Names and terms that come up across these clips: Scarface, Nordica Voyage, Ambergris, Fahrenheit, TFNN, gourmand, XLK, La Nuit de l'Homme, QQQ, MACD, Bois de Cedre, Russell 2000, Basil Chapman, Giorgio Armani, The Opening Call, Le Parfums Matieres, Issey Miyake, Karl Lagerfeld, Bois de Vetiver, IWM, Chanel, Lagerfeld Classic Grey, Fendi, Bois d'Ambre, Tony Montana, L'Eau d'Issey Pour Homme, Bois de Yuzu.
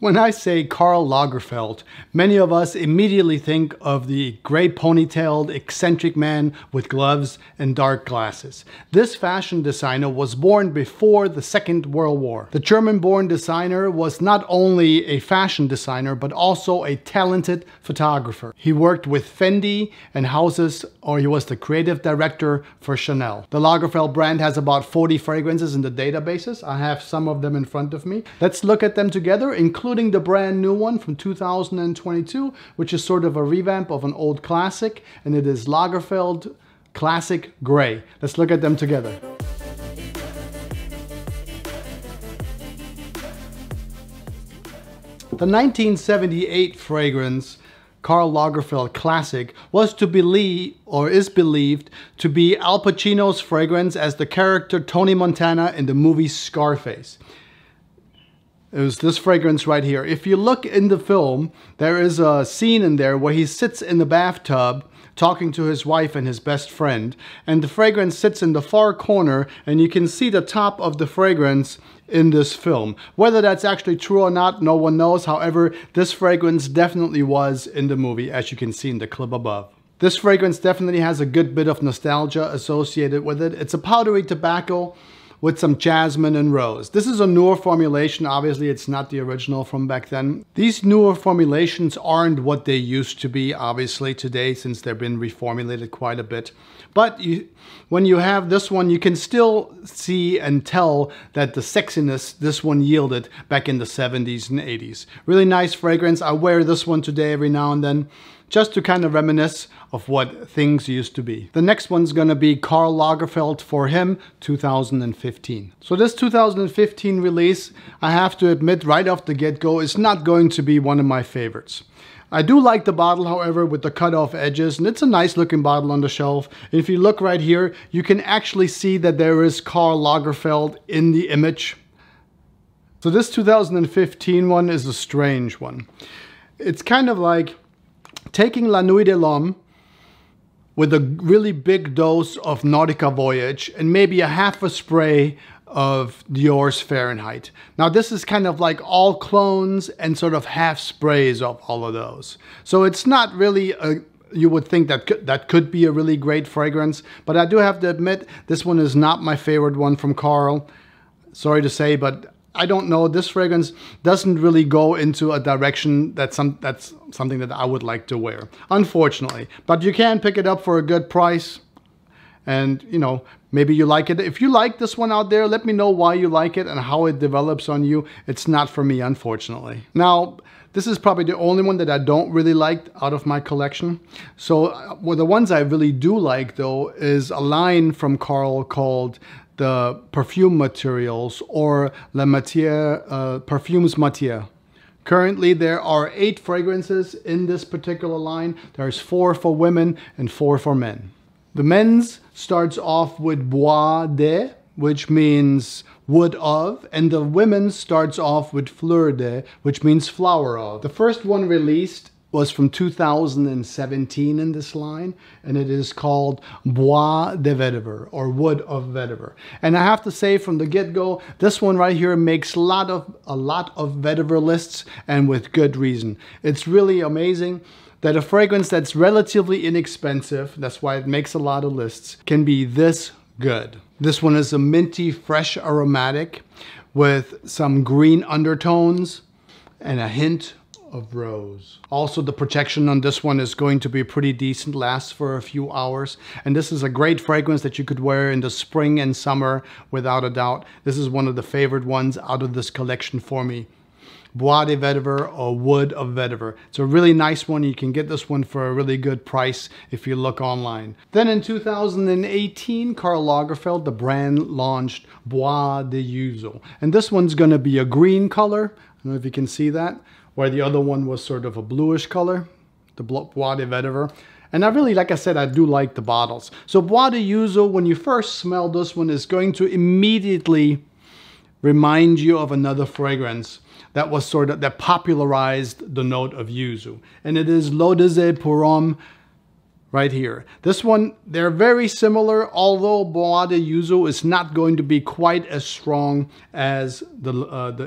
When I say Karl Lagerfeld, many of us immediately think of the gray ponytailed, eccentric man with gloves and dark glasses. This fashion designer was born before the Second World War. The German-born designer was not only a fashion designer, but also a talented photographer. He worked with Fendi and houses, or he was the creative director for Chanel. The Lagerfeld brand has about 40 fragrances in the databases. I have some of them in front of me. Let's look at them together, including the brand new one from 2022, which is sort of a revamp of an old classic, and it is Lagerfeld Classic Grey. Let's look at them together. The 1978 fragrance Karl Lagerfeld Classic was to believe, or is believed, to be Al Pacino's fragrance as the character Tony Montana in the movie Scarface. It was this fragrance right here. If you look in the film, there is a scene in there where he sits in the bathtub talking to his wife and his best friend, and the fragrance sits in the far corner, and you can see the top of the fragrance in this film. Whether that's actually true or not, no one knows. However, this fragrance definitely was in the movie, as you can see in the clip above. This fragrance definitely has a good bit of nostalgia associated with it. It's a powdery tobacco with some jasmine and rose. This is a newer formulation. Obviously, it's not the original from back then. These newer formulations aren't what they used to be, obviously, today, since they've been reformulated quite a bit. But when you have this one, you can still see and tell that the sexiness this one yielded back in the 70s and 80s. Really nice fragrance. I wear this one today every now and then, just to kind of reminisce of what things used to be. The next one's gonna be Karl Lagerfeld For Him 2015. So this 2015 release, I have to admit right off the get-go, is not going to be one of my favorites. I do like the bottle, however, with the cut-off edges, and it's a nice-looking bottle on the shelf. If you look right here, you can actually see that there is Karl Lagerfeld in the image. So this 2015 one is a strange one. It's kind of like taking La Nuit de l'Homme with a really big dose of Nordica Voyage and maybe a half a spray of Dior's Fahrenheit. Now this is kind of like all clones and sort of half sprays of all of those. So it's not really a, you would think that could be a really great fragrance, but I do have to admit this one is not my favorite one from Karl. Sorry to say, but I don't know, this fragrance doesn't really go into a direction that's something that I would like to wear, unfortunately. But you can pick it up for a good price, and you know, maybe you like it. If you like this one out there, let me know why you like it and how it develops on you. It's not for me, unfortunately. Now, this is probably the only one that I don't really like out of my collection. So well, the ones I really do like, though, is a line from Karl called the Perfume Materials, or La Matière, Perfumes Matière. Currently, there are 8 fragrances in this particular line. There's 4 for women and 4 for men. The men's starts off with Bois de, which means wood of, and the women's starts off with Fleur de, which means flower of. The first one released was from 2017 in this line, and it is called Bois de Vetiver, or Wood of Vetiver. And I have to say from the get-go, this one right here makes a lot of vetiver lists, and with good reason. It's really amazing that a fragrance that's relatively inexpensive, that's why it makes a lot of lists, can be this good. This one is a minty, fresh aromatic with some green undertones and a hint of rose. Also, the projection on this one is going to be pretty decent, lasts for a few hours, and this is a great fragrance that you could wear in the spring and summer without a doubt. This is one of the favorite ones out of this collection for me. Bois de Vetiver, or Wood of Vetiver. It's a really nice one. You can get this one for a really good price if you look online. Then in 2018, Karl Lagerfeld, the brand, launched Bois de Yuzu. And this one's gonna be a green color. I don't know if you can see that, where the other one was sort of a bluish color, the Bois de Vetiver. And I really, like I said, I do like the bottles. So Bois de Yuzu, when you first smell this one, is going to immediately remind you of another fragrance that was sort of, that popularized the note of yuzu. And it is L'Eau d'Issey Pour Homme right here. This one, they're very similar, although Bois de Yuzu is not going to be quite as strong as the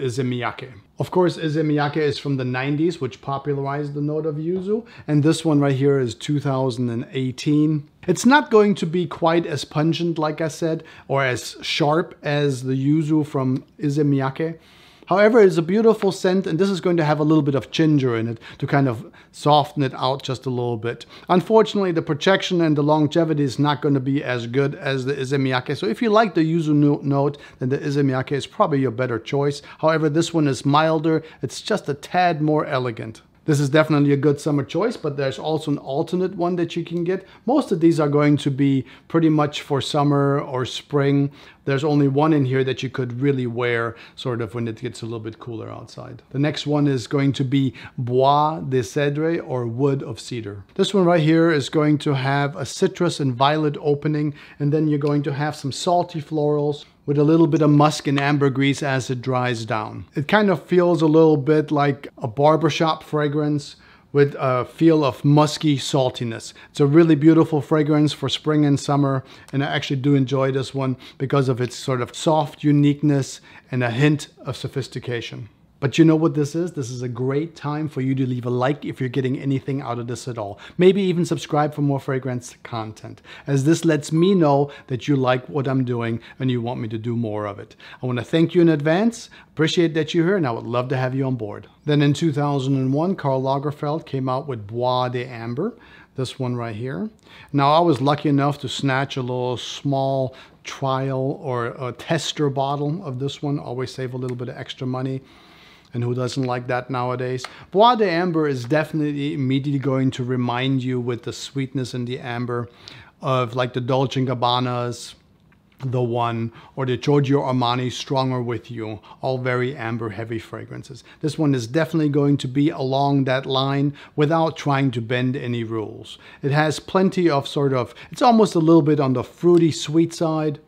Issey Miyake. Of course, Issey Miyake is from the 90s, which popularized the note of Yuzu, and this one right here is 2018. It's not going to be quite as pungent, like I said, or as sharp as the Yuzu from Issey Miyake. However, it's a beautiful scent, and this is going to have a little bit of ginger in it to kind of soften it out just a little bit. Unfortunately, the projection and the longevity is not going to be as good as the Issey Miyake. So if you like the Yuzu note, then the Issey Miyake is probably your better choice. However, this one is milder. It's just a tad more elegant. This is definitely a good summer choice, but there's also an alternate one that you can get. Most of these are going to be pretty much for summer or spring. There's only one in here that you could really wear sort of when it gets a little bit cooler outside. The next one is going to be Bois de Cedre, or Wood of Cedar. This one right here is going to have a citrus and violet opening, and then you're going to have some salty florals with a little bit of musk and ambergris as it dries down. It kind of feels a little bit like a barbershop fragrance with a feel of musky saltiness. It's a really beautiful fragrance for spring and summer, and I actually do enjoy this one because of its sort of soft uniqueness and a hint of sophistication. But you know what this is? This is a great time for you to leave a like if you're getting anything out of this at all. Maybe even subscribe for more fragrance content, as this lets me know that you like what I'm doing and you want me to do more of it. I want to thank you in advance. Appreciate that you're here, and I would love to have you on board. Then in 2001, Karl Lagerfeld came out with Bois d'Ambre, this one right here. Now, I was lucky enough to snatch a little small trial or a tester bottle of this one. Always save a little bit of extra money. And who doesn't like that nowadays? Bois d'Ambre is definitely immediately going to remind you, with the sweetness and the amber, of like the Dolce & Gabbana's The One, or the Giorgio Armani Stronger With You, all very amber heavy fragrances. This one is definitely going to be along that line without trying to bend any rules. It has plenty of sort of, it's almost a little bit on the fruity sweet side,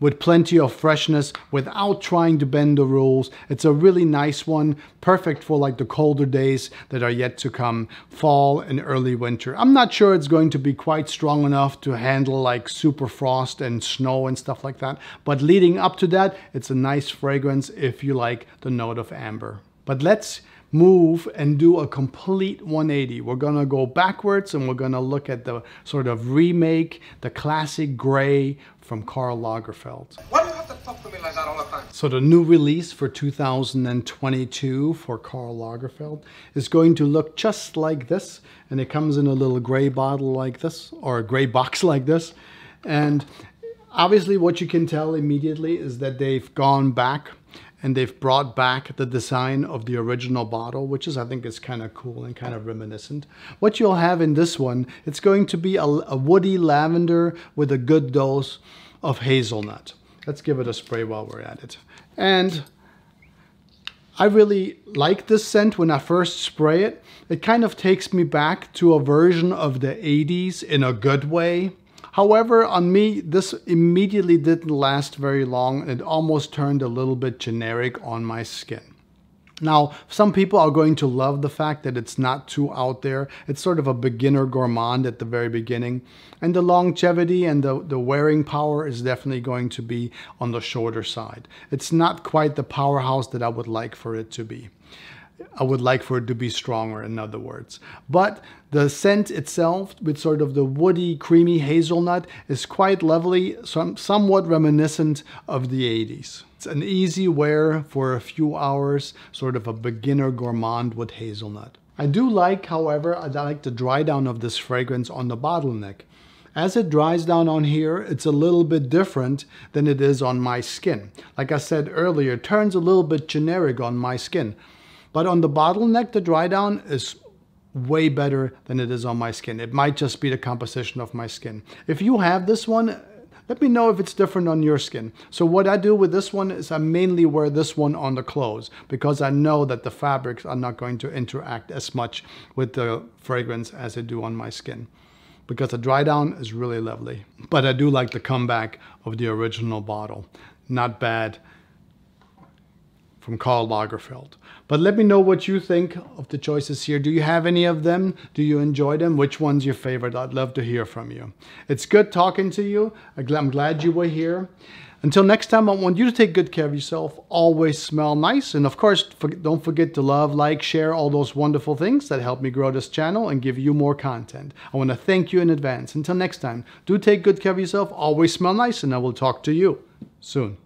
with plenty of freshness without trying to bend the rules. It's a really nice one, perfect for like the colder days that are yet to come, fall and early winter. I'm not sure it's going to be quite strong enough to handle like super frost and snow and stuff like that, but leading up to that, it's a nice fragrance if you like the note of amber. But let's move and do a complete 180. We're gonna go backwards, and we're gonna look at the sort of remake, the classic gray from Karl Lagerfeld. Why do you have to talk to me like that all the time? So the new release for 2022 for Karl Lagerfeld is going to look just like this, and it comes in a little gray bottle like this, or a gray box like this. And obviously what you can tell immediately is that they've gone back and they've brought back the design of the original bottle, which is, I think, is kind of cool and kind of reminiscent. What you'll have in this one, it's going to be a woody lavender with a good dose of hazelnut. Let's give it a spray while we're at it. And I really like this scent. When I first spray it, it kind of takes me back to a version of the 80s in a good way. However, on me, this immediately didn't last very long, and it almost turned a little bit generic on my skin. Now, some people are going to love the fact that it's not too out there. It's sort of a beginner gourmand at the very beginning. And the longevity and the wearing power is definitely going to be on the shorter side. It's not quite the powerhouse that I would like for it to be. I would like for it to be stronger, in other words. But the scent itself, with sort of the woody, creamy hazelnut, is quite lovely, somewhat reminiscent of the 80s. It's an easy wear for a few hours, sort of a beginner gourmand with hazelnut. I do like, however, I like the dry down of this fragrance on the bottleneck. As it dries down on here, it's a little bit different than it is on my skin. Like I said earlier, it turns a little bit generic on my skin. But on the bottleneck, the dry down is way better than it is on my skin. It might just be the composition of my skin. If you have this one, let me know if it's different on your skin. So what I do with this one is I mainly wear this one on the clothes, because I know that the fabrics are not going to interact as much with the fragrance as they do on my skin, because the dry down is really lovely. But I do like the comeback of the original bottle. Not bad. from Karl Lagerfeld. But let me know what you think of the choices here. Do you have any of them? Do you enjoy them? Which one's your favorite? I'd love to hear from you. It's good talking to you. I'm glad you were here. Until next time, I want you to take good care of yourself. Always smell nice. And of course, don't forget to love, like, share, all those wonderful things that help me grow this channel and give you more content. I want to thank you in advance. Until next time, do take good care of yourself. Always smell nice. And I will talk to you soon.